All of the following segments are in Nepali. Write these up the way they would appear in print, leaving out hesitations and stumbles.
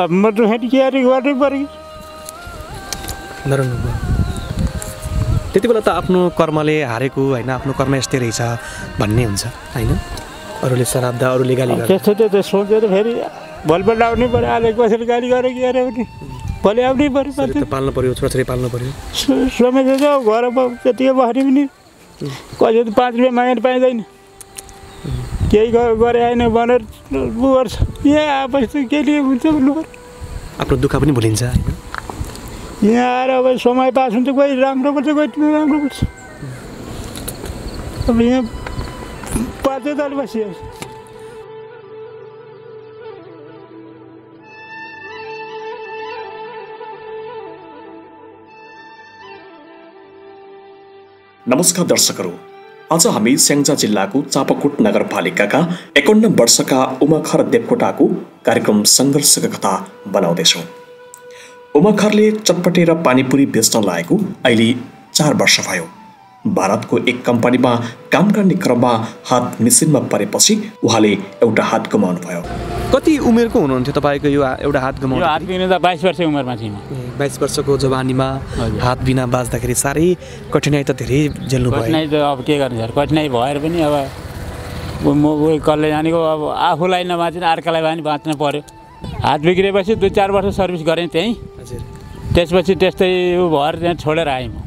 अब मैं तो तैयारी गर्नै पर्यो। त्यति बेला त आफ्नो कर्मले हारेको हैन, आफ्नो कर्म यस्तै रहेछ भन्ने हुन्छ हैन। अरूले सराब्दा अरूले गाली गर्छ त्यस्तो त सोचेर फेरि बलबल लाउनै पर्यो। आले कसरी गाली गरे के गरे भने भले आउनै पर्यो, सधैँ पाल्नु पर्यो, छोराछोरी पाल्नु पर्यो। समय जस्तो घरमा त्यतिकै बस्ने पनि कसैले 5 रुपैयाँ माग्न पाइदैन, केही गरे हैन भनेर बुवर्छ यहाँ आपछि के लिए हुन्छ भन्नु पर्यो। आफ्नो दुःख पनि भुलिन्छ हैन। यहाँ आएर अब समय पास हुन्छ, कोही राम्रो पर्छ कोही नराम्रो पर्छ। अब यहाँ पाँचै दल बसियो। नमस्कार दर्शकहरू, आज हामी स्याङजा जिल्लाको चापाकोट नगरपालिकाका 51 वर्षका उमा खर देबकोटाको कार्यक्रम संघर्षको कथा बनाउँदैछौं। उमा खरले चटपटे र पानीपुरी बेच्न लागेको अहिले 4 वर्ष भयो। भारतको एक कम्पनीमा काम गर्ने क्रममा हात मिसिनमा परेपछि उहाँले एउटा हात गुमाउनु भयो। कति उमेरको हुनुहुन्थ्यो तपाईँको यो एउटा हात गुमाउनु? यो हात बिना त 22 वर्षको उमेरमा थिएँ। 22 वर्षको जवानीमा हात बिना बाँच्दाखेरि सारै कठिनाई त धेरै झेल्नु भयो। कठिनाई त अब के गर्नु सर, कठिनाई भएर पनि अब म कल्लै जानेको, अब आफूलाई नबाँच्न अर्कालाई पनि बाँच्न पर्यो। हात बिग्रेपछि 2-4 वर्ष सर्भिस गरेँ त्यही, त्यसपछि त्यस्तै उ भएर त्यहाँ छोडेर आएँ म।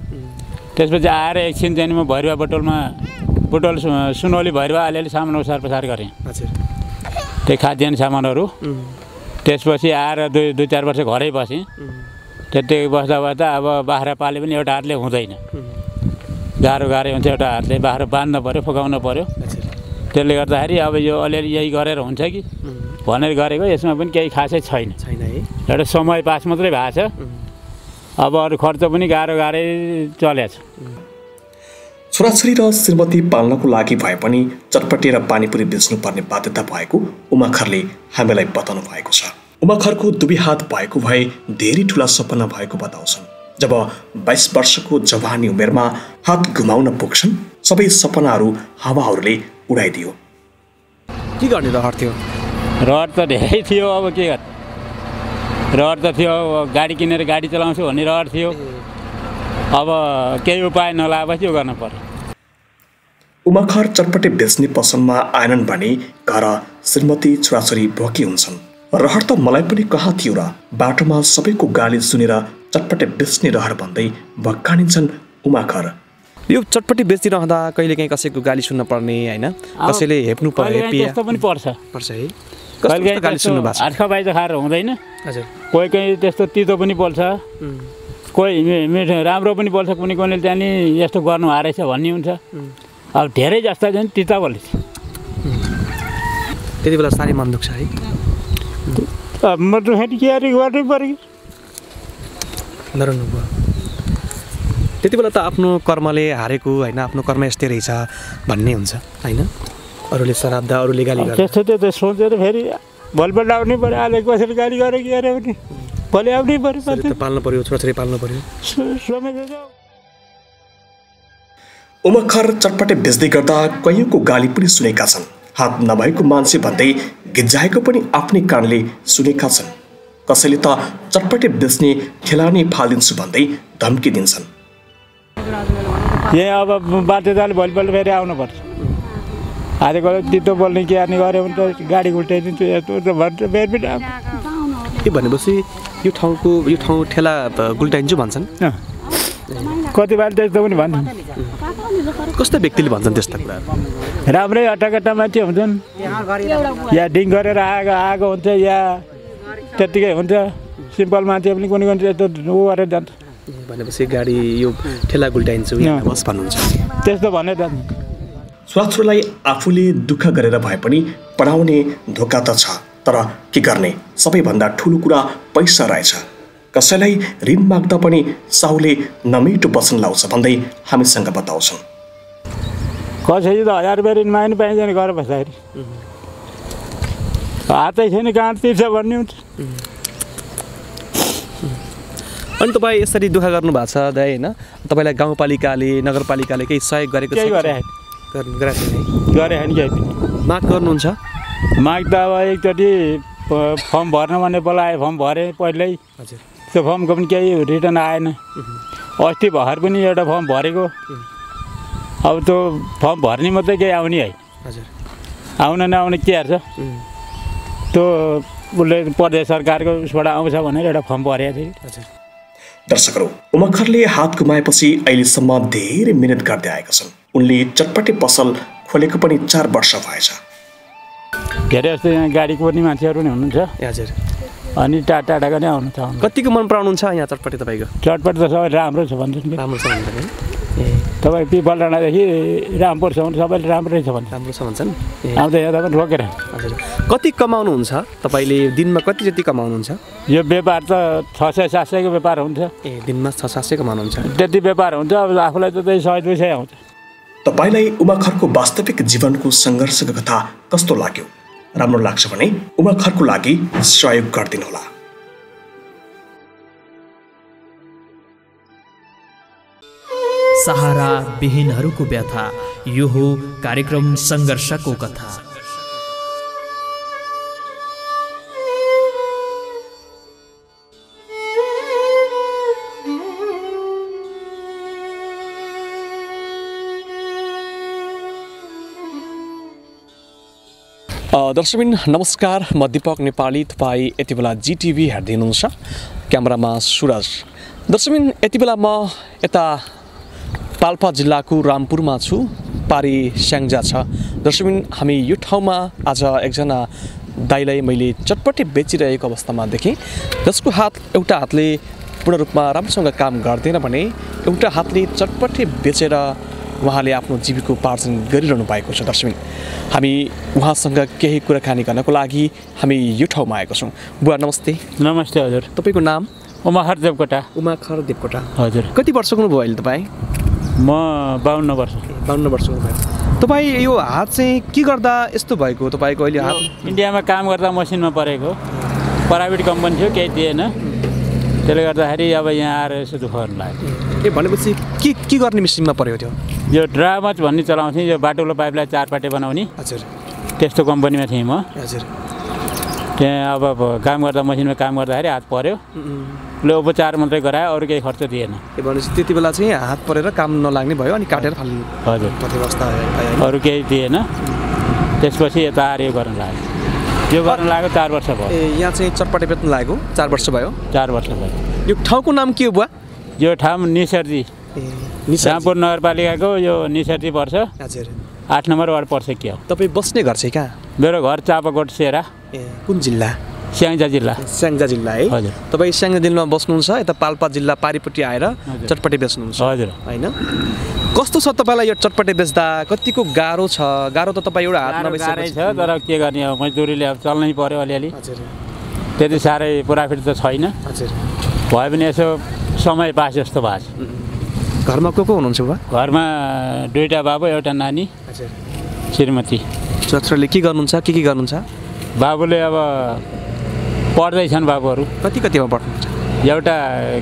त्यसपछि आएर एकछिन चाहिँ म भैरुवा बोटल सुनौली भैरुवा अलिअलि सामान ओसार पसार गरेँ, त्यही खाद्यान्न सामानहरू। त्यसपछि आएर 2-4 वर्ष घरै बसेँ। त्यत्तिकै बस्दा बस्दा अब बाख्रा पाले पनि एउटा हातले हुँदैन, गाह्रो गाह्रो हुन्छ। एउटा हातले बाख्रा बाँध्नु पर्यो, फुकाउनु पर्यो। त्यसले गर्दाखेरि अब यो अलिअलि यही गरेर हुन्छ कि भनेर गरेको, यसमा पनि केही खासै छैन, एउटा समय पास मात्रै भएको छ। अब अरू खर्च पनि गाह्रो गाह्रै चलेछ। छोराछोरी र श्रीमती पाल्नको लागि भए पनि चटपटे र पानीपुरी बेच्नुपर्ने बाध्यता भएको उमा खरले हामीलाई बताउनु भएको छ। उमा खरको दुबै हात भएको भए धेरै ठुला सपना भएको बताउँछन्। जब 22 वर्षको जवानी उमेरमा हात गुमाउन पुग्छन्, सबै सपनाहरू हावाहरूले उडाइदियो। के गर्ने रहर थियो? रहर त धेरै थियो, अब के गर्ने। रहर त थियो, गाडी किनेर गाडी चलाउँछु भन्ने रहर थियो। अब केही उपाय नलाएपछि यो गर्न पर्यो। उमा खर चटपटे बेच्ने पसलमा आएनन् भने घर श्रीमती छोराछोरी भोकी हुन्छन्। रहर त मलाई पनि कहाँ थियो र? बाटोमा सबैको गाली सुनेर चटपटे बेच्ने रहर भन्दै भक्कानिन्छन् उमा खर। यो चटपटे बेचिरहँदा कहिलेकाहीँ कसैको गाली सुन्न पर्ने हैन, कसैले हेप्नु पर्यो, त्यस्तो पनि पर्छ है। आर्खा बाइज खाएर हुँदैन, कोही कोही त्यस्तो तितो पनि बोल्छ, कोही मिठो राम्रो पनि बोल्छ। कुनै कोहीले त्यहाँनिर यस्तो गर्नु हारेछ भन्ने हुन्छ। अब धेरै जस्ता चाहिँ तिता बोलेछ। त्यति बेला साह्रै मन दुख्छ है। अब म त फेरि तयारी गर्नै पर्यो। त्यति बेला त आफ्नो कर्मले हारेको हैन, आफ्नो कर्म यस्तै रहेछ भन्ने हुन्छ हैन। अरूले सराब्दा अरूले गाली गर्छ त्यस्तो त सोचेर फेरि बलबल लाउनै पर्यो। आले कसरी गाली गरे के गरे भने भले आउनै पर्यो, सधैँ पाल्नु पर्यो, छोराछोरी पाल्नु पर्यो। उमा खर चटपटे बेच्दै गर्दा कयौँको गाली पनि सुनेका छन्। हात नभएको मान्छे भन्दै गिज्जाएको पनि आफ्नै कानले सुनेका छन्। कसैले त चटपटे बेच्ने खेलानी फालिदिन्छु भन्दै धम्की दिन्छन्। यहाँ अब बाध्यताले बलबल फेरि आउनुपर्छ। आजकल तितो बोल्ने के गर्ने गऱ्यो भने त गाडी घुल्टाइदिन्छु यस्तो भन्छ। बेरबिट के भनेपछि यो ठाउँ ठेला घुल्टाइदिन्छु भन्छन्। कतिबार त्यस्तो पनि भन्छन्। कस्तो व्यक्तिले भन्छन् त्यस्ता कुरा? राम्रै अटाकटा मान्छे हुन्छन्, या डिङ गरेर आएको हुन्छ, या त्यत्तिकै हुन्छ। सिम्पल मान्छे पनि कुनै कुनै यस्तो ऊ गरेर जान्छ। भनेपछि गाडी यो ठेला घुल्टाइदिन्छु बस भन्नुहुन्छ, त्यस्तो भनेर जान्छ। छोराछोरीलाई आफूले दुःख गरेर भए पनि पढाउने धोका त छ, तर के गर्ने? सबैभन्दा ठुलो कुरा पैसा रहेछ। कसैलाई ऋण माग्दा पनि साहुले नमिठो वचन लाउँछ भन्दै हामीसँग बताउँछन्। कसैले त 1000 रुपैयाँ ऋण माग्नु पाइँदैन घर बस्दाखेरि। हातै छैन कहाँ तिर्छ भन्ने हुन्छ। अनि तपाईँ यसरी दुःख गर्नु भएको छ दाइ हैन? तपाईँलाई गाउँपालिकाले नगरपालिकाले केही सहयोग गरेको छ? गरे माग गर्नुहुन्छ? माग त अब एकचोटि फॉर्म भर्न भने बोलाए, फॉर्म भरे पहिल्यै। हजुर, त्यो फर्मको पनि केही रिटर्न आएन। अस्ति भर्खर पनि एउटा फर्म भरेको, अब त्यो फर्म भर्ने मात्रै केही आउने है। हजुर, आउन नआउने के हेर्छ, त्यो उसले प्रदेश सरकारको उसबाट आउँछ भनेर एउटा फर्म भरेको थिए। हजुर दर्शकहरू, उमा खरले हात गुमाएपछि अहिलेसम्म धेरै मिहिनेत गर्दै आएका छन्। उनले चटपटे पसल खोलेको पनि 4 वर्ष भएछ। धेरै जस्तो यहाँ गाडी कुर्ने मान्छेहरू पनि हुनुहुन्छ। हजुर, अनि टाटाटाका नै आउनु चाहनुहुन्छ। कतिको मन पराउनुहुन्छ यहाँ चटपटे तपाईको? चटपटे त सबै राम्रो छ भन्नुहुन्छ। राम्रो छ भन्नुहुन्छ। ए, तपाईँ पिपल डाँडादेखि रामपुरसम्म सबैले राम्रै छ भन्छ। राम्रो छ भन्छन्। आउँदा यहाँ तपाईँ रोकेर। हजुर, कति कमाउनुहुन्छ तपाईँले? दिनमा कति जति कमाउनुहुन्छ? यो व्यापार त 600-700 को व्यापार हुन्छ। ए, दिनमा 600-700 कमाउनुहुन्छ। त्यति व्यापार हुन्छ, अब आफूलाई त त्यही 100-200 आउँछ। तपाईलाई उमा खरको वास्तविक जीवनको संघर्षको कथा कस्तो लाग्यो? राम्रो लाग्छ भने उमा खरको लागि सहयोग गरिदिनुहोला। सहारा विहीनहरुको व्यथा, यो हो कार्यक्रम संघर्षको कथा। दर्शकबिन नमस्कार, म दीपक नेपाली। तपाईँ यति बेला जीटीभी हेर्दै हुनुहुन्छ, क्यामेरामा सुरज। दर्शकबिन यति बेला म यता पाल्पा जिल्लाको रामपुरमा छु, पारी स्याङजा छ। दर्शकबिन हामी यो ठाउँमा आज एकजना दाइलाई मैले चटपटे बेचिरहेको अवस्थामा देखेँ, जसको एउटा हातले पूर्ण रूपमा राम्रोसँग काम गर्दैन भने एउटा हातले चटपटे बेचेर उहाँले आफ्नो जीविकोपार्जन गरिरहनु भएको छ। दर्शकबिन हामी उहाँसँग केही कुराकानी गर्नको लागि हामी यो ठाउँमा आएको छौँ। बुवा नमस्ते। नमस्ते हजुर। तपाईँको नाम? उमा खर देबकोटा। उमा खर देबकोटा, हजुर। कति वर्षको हुनुभयो अहिले तपाईँ? म 52 वर्ष। 52 वर्षको भयो। तपाईँ यो हात चाहिँ के गर्दा यस्तो भएको तपाईँको अहिले हात? इन्डियामा काम गर्दा मसिनमा परेको, प्राइभेट कम्पनी थियो, केही दिएन, त्यसले गर्दाखेरि अब यहाँ आएर यसो दुःखहरू लाग्यो। ए, भनेपछि के गर्ने मिसिनमा परेको थियो? यो ड्रामच भन्ने चलाउँथेँ, यो बाटुलो पाइपलाई 4 पाटे बनाउने। हजुर, त्यस्तो कम्पनीमा थिएँ म। हजुर, त्यहाँ अब काम गर्दा मसिनमा काम गर्दाखेरि हात पऱ्यो, उसले उपचार मात्रै गरायो, अरू केही खर्च दिएन। ए, भनेपछि त्यति बेला चाहिँ हात परेर काम नलाग्ने भयो, अनि काटेर फाल्नु? हजुर, अवस्था अरू केही दिएन। त्यसपछि यता आएर यो गर्न लाग्यो। यो गर्न लाग्यो 4 वर्ष भयो। ए, यहाँ चाहिँ चटपटे बेच्न लागेको 4 वर्ष भयो? 4 वर्ष भयो। यो ठाउँको नाम के हो बुवा? यो ठाउँ निसर्जी, रामपुर नगरपालिकाको यो निसर्जी पर्छ। हजुर, 8 नम्बर वार्ड पर्छ। के हो तपाईँ बस्ने घर चाहिँ कहाँ? मेरो घर चापाकोट सेरा। ए, कुन जिल्ला? स्याङजा जिल्ला। स्याङजा जिल्ला है। हजुर, तपाईँ स्याङजा जिल्लामा बस्नुहुन्छ, यता पाल्पा जिल्ला पारिपट्टि आएर चटपटे बेच्नुहुन्छ? हजुर। होइन, कस्तो छ तपाईँलाई यो चटपटे बेच्दा? कतिको गाह्रो छ? गाह्रो त तपाईँ एउटा हातमा बेच्छ, तर के गर्ने, अब मजदुरीले अब चल्नै पर्यो अलिअलि। हजुर, त्यति साह्रै प्रॉफिट त छैन। हजुर, भए पनि यसो समय पास जस्तो भएको छ। घरमा को को हुनुहुन्छ बा? घरमा 2टा बाबु, एउटा नानी। हजुर, श्रीमती। छोराले के गर्नुहुन्छ, के गर्नुहुन्छ? बाबुले अब पढ्दैछन्। बाबुहरू कतिमा पढ्नुहुन्छ? एउटा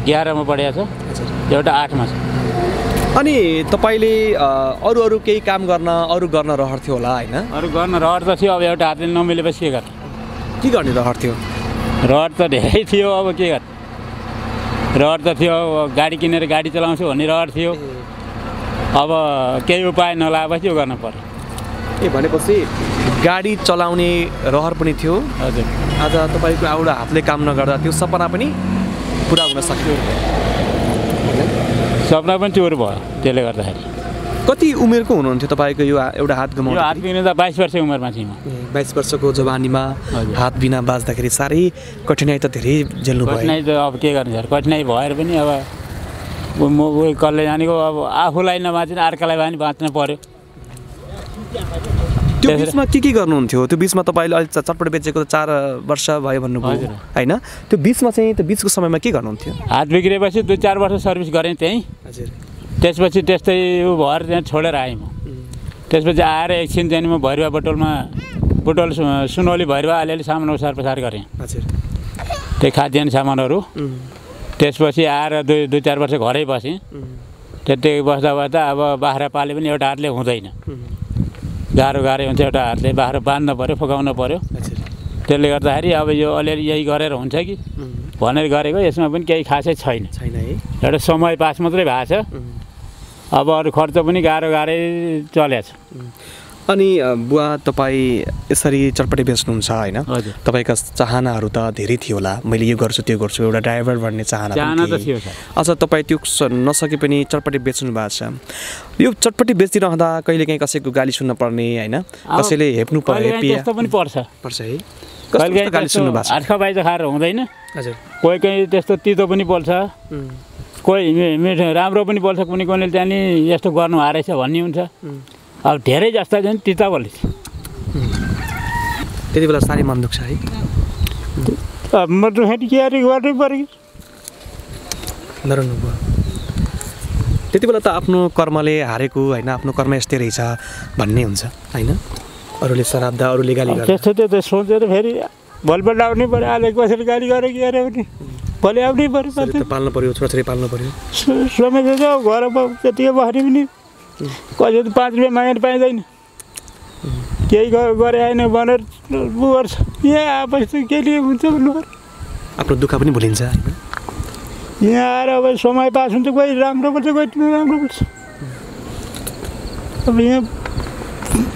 11मा पढेको छ, एउटा 8मा छ। अनि तपाईँले अरू केही काम गर्न रहर थियो होला होइन? अरू गर्न रहर त थियो, अब एउटा हातले नमिलेपछि के गर्ने? के गर्ने रहर थियो? रहर त धेरै थियो, अब के गर्ने? रहर त थियो, गाडी किनेर गाडी चलाउँछु भन्ने रहर थियो, अब केही उपाय नलाएपछि यो गर्न पर्यो। ए, भनेपछि गाडी चलाउने रहर पनि थियो। हजुर, आज तपाईँको एउटा हातले काम नगर्दा त्यो सपना पनि पुरा हुन सक्यो, सपना पनि चोर भयो। त्यसले गर्दाखेरि कति उमेरको हुनुहुन्थ्यो तपाईँको यो एउटा हात गुमाउनु? हात बिना 22 वर्ष उमेरमा थिएँ म। 22 वर्षको जवानीमा हात बिना बाँच्दाखेरि साह्रै कठिनाइ त धेरै झेल्नु भयो। कठिनाइ त अब के गर्ने सर, कठिनाइ भएर पनि अब म कसले जानेको, अब आफूलाई नबाँच्ने अर्कालाई पनि बाँच्नु पर्यो। त्यो बिचमा के गर्नुहुन्थ्यो? त्यो बिचमा तपाईँले अहिले चटपटे बेचेको 4 वर्ष भयो भन्नुभयो होइन? त्यो बिचमा चाहिँ त्यो बिचको समयमा के गर्नुहुन्थ्यो? हात बिग्रेपछि 2-4 वर्ष सर्भिस गरेँ त्यहीँ। हजुर, त्यसपछि त्यस्तै ऊ भएर त्यहाँ छोडेर आएँ म। त्यसपछि आएर एकछिन चाहिँ म भैरुवा बोटल सुनौली भैरुवा अलिअलि सामान ओसार पसार गरेँ। हजुर, त्यही खाद्यान्न सामानहरू। त्यसपछि आएर 2-4 वर्ष घरै बसेँ। त्यत्तिकै बस्दा अब बाख्रा पाले पनि एउटा हातले हुँदैन, गाह्रो हुन्छ, एउटा हातले बाख्रा बाँध्न पऱ्यो, फुकाउन पऱ्यो। त्यसले गर्दाखेरि अब यो अलिअलि यही गरेर हुन्छ कि भनेर गरेको। यसमा पनि केही खासै छैन है, एउटा समय पास मात्रै भएको छ। अब अरू खर्च पनि गाह्रो गाह्रै चलेछ। अनि बुवा तपाईँ यसरी चटपटी बेच्नुहुन्छ होइन, तपाईका चाहनाहरू त धेरै थियो होला, मैले यो गर्छु त्यो गर्छु एउटा ड्राइभर भन्ने चाहना त थियो। अझ तपाईँ त्यो नसके पनि चटपटी बेच्नु भएको छ। यो चटपटी बेचिरहँदा कहिलेकाहीँ कसैको गाली सुन्न पर्ने होइन, कसैले हेप्नु पर्ने त्यस्तो पनि पर्छ है। आर्खा बाइज खाएर हुँदैन, कोही कोही त्यस्तो तितो पनि पर्छ, कोही राम्रो पनि पर्छ, कुनै कोहीले त्यहाँनिर यस्तो गर्नु हारेछ भन्ने हुन्छ। अब धेरै जस्ता चाहिँ तिता बोलिन्छ, त्यति बेला साह्रै मन दुख्छ है। अब म त हेटी केरी गर्दै पऱ्यो नरनु भयो, त्यति बेला त आफ्नो कर्मले हारेको होइन, आफ्नो कर्म यस्तै रहेछ भन्ने हुन्छ हैन। अरूले सराप्दा अरूले गाली गर्छ त्यस्तो त्यो सोचेर फेरि भलबल आउनै पर्यो, आले कसरी गाली गरे के गरे पनि भोलि आउनै पर्यो, त्यो पाल्नु पर्यो, छोराछोरी पाल्नु पर्यो। समय जाऊ घर त्यति बस्ने पनि कसै त 5 रुपैयाँ मागेर पाइँदैन, केही गरे आएन भनेर गर्छ। यहाँ आएपछि त के लिए हुन्छ भन्नु पर्यो, आफ्नो दुःख पनि भुलिन्छ होइन। यहाँ आएर अब समय पास हुन्छ, कोही राम्रो पर्छ कोही नराम्रो पर्छ। अब यहाँ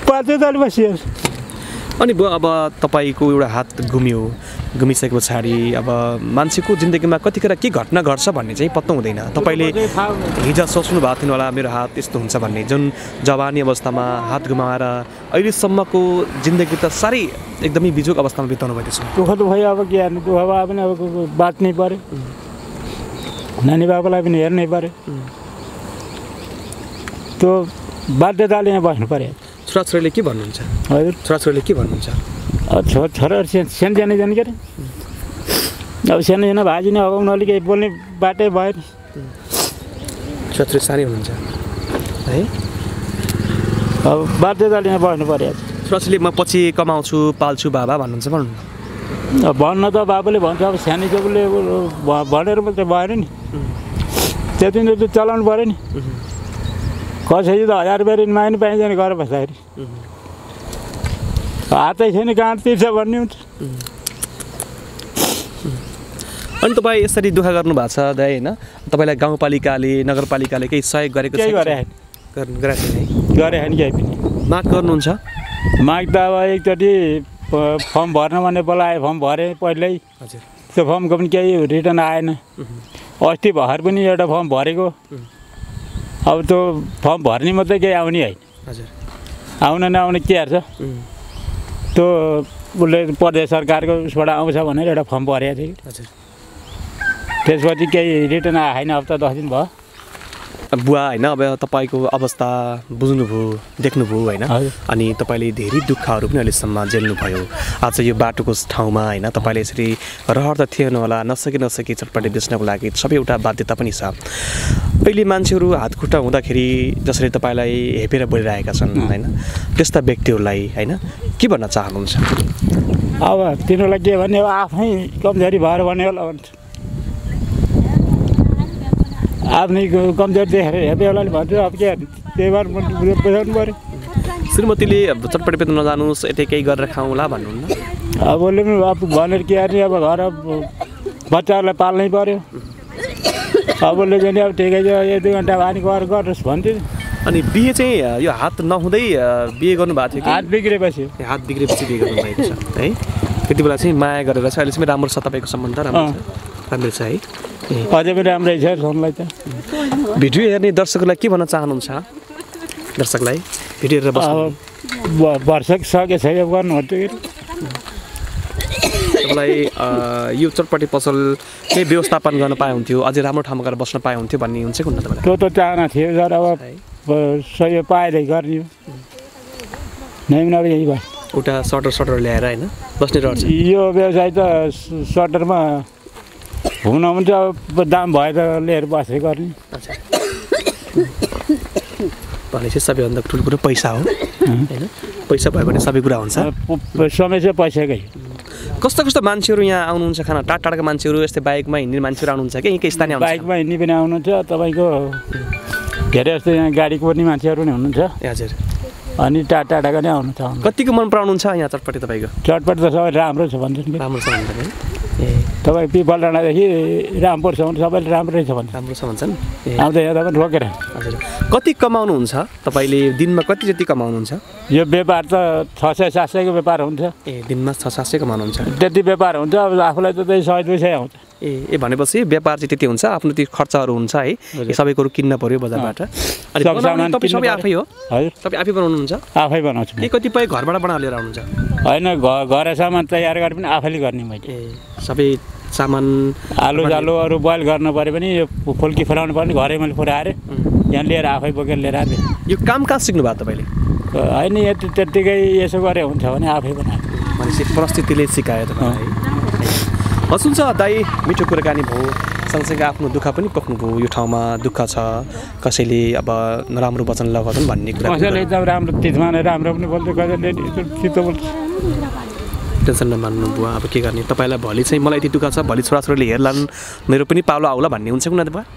पाँचै तल बसिहाल्छ। अनि अब तपाईँको एउटा हात गुम्यो, गुमिसके पछाडि अब मान्छेको जिन्दगीमा कतिखेर के घटना घट्छ भन्ने चाहिँ पत्तो हुँदैन। तपाईँले हिजो सोच्नु भएको थिएन होला मेरो हात यस्तो हुन्छ भन्ने, जुन जवानी अवस्थामा हात गुमाएर अहिलेसम्मको जिन्दगी त साह्रै एकदमै बिजोग अवस्थामा बिताउनु भएको छ। दुःख त भयो, अब के हेर्नु, दुःख भए पनि अब बाँच्नै पर्यो, नानी बाबुलाई पनि हेर्नै पर्यो, त्यो बाध्यताले यहाँ बस्नु पर्यो। छोराछोरीले के भन्नुहुन्छ? हजुर छोराछोरीले के भन्नुहुन्छ? अब छोराहरू सानसानै जाने के अरे, अब सानोजना भाजी नै हगाउनु अलिक बोल्ने बाटै भयो नि। छोराछोरी सानै हुनुहुन्छ है, अब बाध्यताले यहाँ बस्नु पर्यो। छोराछोरीले म पछि कमाउँछु पाल्छु बाबा भन्नुहुन्छ, भन्नु भन्न त बाबुले भन्छ, अब सानै छोराले भनेर त भएन नि, त्यति नै त चलाउनु पर्यो नि। कसैले त 1000 रुपियाँ माग्नु पाइँदैन घर बस्दाखेरि, हातै छैन कहाँ तिर्छ भन्ने हुन्छ। अनि तपाईँ यसरी दुःख गर्नु भएको छ दाइ होइन, तपाईँलाई गाउँपालिकाले नगरपालिकाले केही सहयोग गरेको छ? गरे हैन, केही पनि। माग गर्नुहुन्छ? माग त अब एकचोटि फर्म भर्न भने बोलायो, फर्म भरेँ पहिल्यै, हजुर त्यो फर्मको पनि केही रिटर्न आएन। अस्ति भर्खर पनि एउटा फर्म भरेको, अब त्यो फर्म भर्ने मात्रै केही आउने होइन, हजुर आउन नआउने के हेर्छ। त्यो उसले प्रदेश सरकारको उसबाट आउँछ भनेर एउटा फर्म भरेको थियो, हजुर त्यसपछि केही रिटर्न आएको छैन, हप्ता 10 दिन भयो। बुवा होइन अब तपाईँको अवस्था बुझ्नुभयो देख्नुभयो होइन, अनि तपाईँले धेरै दुःखहरू पनि अहिलेसम्म झेल्नुभयो। आज यो बाटोको ठाउँमा होइन तपाईँले यसरी रहर त थिएन होला, नसके नसके चटपटी बेच्नको लागि सबै एउटा बाध्यता पनि छ। अहिले मान्छेहरू हातखुट्टा हुँदाखेरि जसरी तपाईँलाई हेपेर बोलिरहेका छन् होइन, त्यस्ता व्यक्तिहरूलाई होइन के भन्न चाहनुहुन्छ? अब तिनीहरूलाई के भन्ने, आफै कमजोरी भएर भन्ने होला, भन्छ आफ्नै कमजोरी देखेर हेप्यो होला नि भन्छु। अब के त्यही भएर बुझाउनु पऱ्यो। श्रीमतीले चटपटी बेच्न नजानुहोस् यतै केही गरेर खाउँला भन्नुहुन्न? अब उसले पनि अब भनेर के गर्ने, अब घर बच्चाहरूलाई पाल्नै पर्यो। अब उसले चाहिँ अब ठिकै छ 1-2 घन्टा भानी गरेर गर्नुहोस् भन्थ्यो। अनि बिहे चाहिँ यो हात नहुँदै बिहे गर्नुभएको थियो? हात बिग्रेपछि बिहे गर्नुभएको छ है, त्यति बेला चाहिँ माया गरेर चाहिँ अहिलेसम्म राम्रो छ तपाईँको सम्बन्ध? राम्रो छ है, अझै पनि राम्रै छ। फोनलाई त भिडियो हेर्ने दर्शकलाई के भन्न चाहनुहुन्छ? दर्शकलाई भिडियो हेरेर वर्षक सके छैन गर्नुहुन्छ कि तपाईँलाई यो चटपटी पसल केही व्यवस्थापन गर्न पाए हुन्थ्यो, अझै राम्रो ठाउँमा गएर बस्न पाए हुन्थ्यो भन्ने हुन्छ कि हुन्न? तपाईँलाई त्यो त चाहना थियो सर, अब सहयोग पाएरै गर्ने नयाँ भयो। एउटा सटर ल्याएर होइन बस्ने रहन्छ यो व्यवसाय त, सटरमा हुन हुन्छ अब दाम भयो त लिएर बसेर गर्ने। भनेपछि सबैभन्दा ठुलो कुरो पैसा हो होइन, पैसा भयो भने सबै कुरा हुन्छ, समय चाहिँ पैसाकै। कस्तो कस्तो मान्छेहरू यहाँ आउनुहुन्छ खाना? टाढा मान्छेहरू यस्तै बाइकमा हिँड्ने मान्छेहरू आउनुहुन्छ कि यहीँकै स्थानीय? बाइकमा हिँड्ने पनि आउनुहुन्छ, तपाईँको धेरै जस्तो यहाँ गाडी कुर्ने मान्छेहरू पनि हुनुहुन्छ। हजुर अनि टाटा टाटा नै आउनु चाहन्छु। कतिको मन पराउनुहुन्छ यहाँ चटपटी तपाईको? चटपटी त सबै राम्रो छ भन्दिनु। राम्रो छ भन्दिनु। ए तपाई पिपल डाँडा देखि रामपुरसम्म सबै राम्रै छ भन्छ। राम्रो छ भन्छन्। आउँदा यहाँ तपाईँ रोकेर। हजुर। कति कमाउनु हुन्छ? तपाईले दिनमा कति जति कमाउनु हुन्छ? यो व्यापार त 600-700 को व्यापार हुन्छ। ए दिनमा 600-700 कमाउनु हुन्छ। त्यति व्यापार हुन्छ अब आफुलाई त 100-200 आउँछ। ए भनेपछि व्यापार चाहिँ त्यति हुन्छ, आफ्नो त्यो खर्चहरु हुन्छ है। यो सबै कुरा किन्न पर्यो बजारबाट। अनि सामान तपाईँ सबै आफै हो? हजुर। तपाईँ आफै बनाउनुहुन्छ? आफै बनाउँछु। के कतिपय घरबाट बनाएर आउनुहुन्छ? हैन, घर सामान तयार गरे पनि आफैले गर्ने मैले। ए सबै सामान आलु जालु अरु बयल गर्न पर्यो पनि यो फुल्की फुलाउनु पर्यो नि घरै मैले फुराएर यहाँ लिएर आफै बोकेर लिएर आए। यो काम कहाँ सिक्नु भयो तपाईले? हैन यति त्यतिकै यसो गरे हुन्छ भने आफै बनाए। भनेपछि परिस्थितिले सिकायो तपाईलाई। हसुन्छ दाई, मिठो कुराकानी भयो, सँगसँगै आफ्नो दुःख पनि पोख्नुभयो। यो ठाउँमा दुःख छ, कसैले अब नराम्रो वचन लगाउँछन् भन्ने कुरा, कसैले एकदम राम्रो चिज माने राम्रो पनि बोल्छ, कसैले चित्त बोल्छ। टेन्सन नमान्नु बुवा, अब के गर्ने। तपाईलाई भोलि चाहिँ मलाई यति दुःख छ, भोलि छोराछोरीले हेर्लान्, मेरो पनि पालो आउला भन्ने हुन्छ कुन तपाईँ?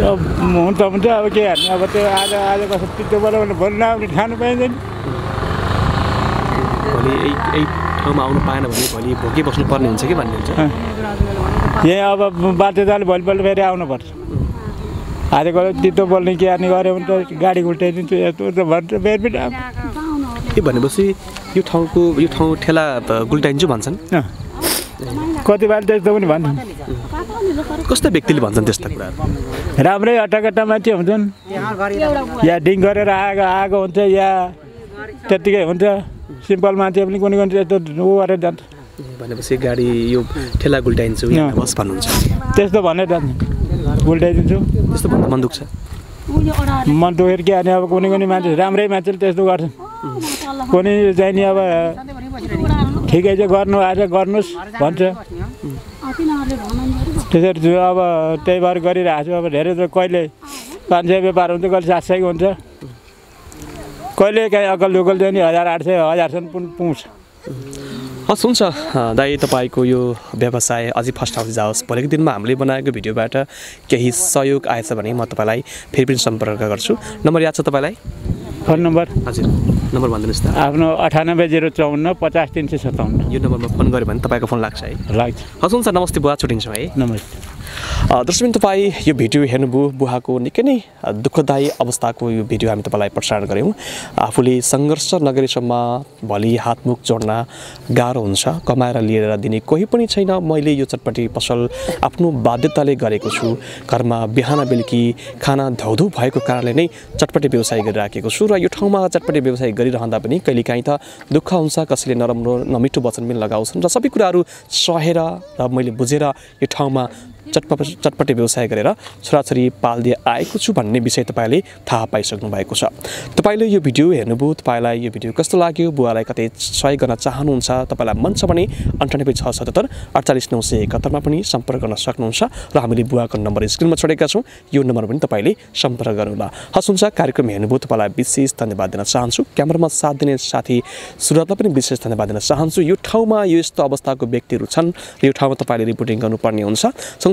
अब हुन्छ अब के गर्ने। अब त्यो आज आज कसै चित्त बोल्यो भने भोलि नआउने खानु पाइँदैन। भोलि ठाउँमा आउनु पाएन भने भोलि भोकै बस्नु पर्ने हुन्छ कि भन्ने हुन्छ। यहाँ अब बाध्यताले भोलिपल्ट फेरि आउनुपर्छ। आज गएर तितो बोल्ने के गर्ने गऱ्यो भने त गाडी घुल्टाइदिन्छु यस्तो त भन्छ फेरि पनि। के भनेपछि यो ठाउँ ठेला घुल्टाइदिन्छु भन्छन् कतिबार, त्यस्तो पनि भन्छन्। कस्तो व्यक्तिले भन्छन् त्यस्ता कुरा? राम्रै अटाकटा मान्छे हुन्छन्, या ढिङ गरेर आएको हुन्छ, या त्यतिकै हुन्छ। सिम्पल मान्छे पनि कुनै कुनै यस्तो ऊ गरेर जान्छ। भनेपछि गाडी यो ठेला गुल्टाइदिन्छु बस भन्नुहुन्छ? त्यस्तो भनेर जान्छ, गुल्टाइदिन्छु। त्यस्तो भन्दा मन दुख्छ। मन दुखेर के अनि अब कुनै कुनै मान्छे राम्रै मान्छेले त्यस्तो गर्छन्, कुनै चाहिँ नि अब ठिकै छ गर्नु आज गर्नुहोस् भन्छ। त्यसरी अब त्यही भएर गरिरहेको छु। अब धेरै त कहिले 500 व्यापार हुन्छ, कहिले 700 हुन्छ, कहिले काहीँ अकल लोकल चाहिँ 1800-1000 पुग्छ। हस् हुन्छ दाइ, तपाईँको यो व्यवसाय अझै फस्टाउँदै जाओस्। भोलिको दिनमा हामीले बनाएको भिडियोबाट केही सहयोग आएछ भने म तपाईँलाई फेरि पनि सम्पर्क गर्छु। नम्बर याद छ तपाईँलाई? Phone number? हजुर, नम्बर भनिदिनुहोस् त। आफ्नो 98-054-50-357 यो नम्बरमा फोन गऱ्यो भने तपाईँको फोन लाग्छ है? लाग्छ। हस् हुन्छ, नमस्ते बुवा, छुट्टिन्छु है। नमस्ते दर्शकबिन, तपाईँ यो भिडियो हेर्नुभयो। बुवाको निकै नै दुःखदायी अवस्थाको यो भिडियो हामी तपाईँलाई प्रसारण गऱ्यौँ। आफूले सङ्घर्ष नगरेसम्म भोलि हातमुख जोड्न गाह्रो हुन्छ, कमाएर लिएर दिने कोही पनि छैन। मैले यो चटपटी पसल आफ्नो बाध्यताले गरेको छु, घरमा बिहान बेलुकी खाना धौधौ भएको कारणले नै चटपटी व्यवसाय गरिराखेको छु। र यो ठाउँमा चटपटी व्यवसाय गरिरहँदा पनि कहिलेकाहीँ त दुःख हुन्छ, कसैले नराम्रो नमिठो वचन पनि लगाउँछन् र सबै कुराहरू सहेर र मैले बुझेर यो ठाउँमा चटपटी व्यवसाय गरेर छोराछोरी पाल्दै आएको छु भन्ने विषय तपाईँले थाहा पाइसक्नु भएको छ। तपाईँले यो भिडियो हेर्नुभयो, तपाईँलाई यो भिडियो कस्तो लाग्यो, बुवालाई कतै सहयोग गर्न चाहनुहुन्छ, तपाईँलाई मन छ भने 9867748971 पनि सम्पर्क गर्न सक्नुहुन्छ र हामीले बुवाको नम्बर स्क्रिनमा छोडेका छौँ, यो नम्बर पनि तपाईँले सम्पर्क गर्नुहोला। हस् हुन्छ, कार्यक्रम हेर्नुभयो, तपाईँलाई विशेष धन्यवाद दिन चाहन्छु। क्यामेरामा साथ दिने साथी सुरतलाई पनि विशेष धन्यवाद दिन चाहन्छु। यो ठाउँमा यो यस्तो अवस्थाको व्यक्तिहरू छन्, यो ठाउँमा तपाईँले रिपोर्टिङ गर्नुपर्ने हुन्छ।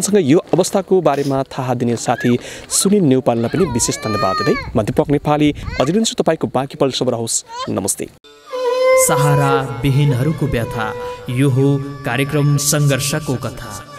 सँगसँगै यो अवस्थाको बारेमा थाहा दिने साथी सुनिल नेपाललाई पनि विशेष धन्यवाद दिँदै म दीपक नेपाली अझिन्छु। तपाईँको बाँकी पल शुभ रहोस्। नमस्ते। सहारा विहीनहरूको व्यथा, यो हो कार्यक्रम सङ्घर्षको कथा।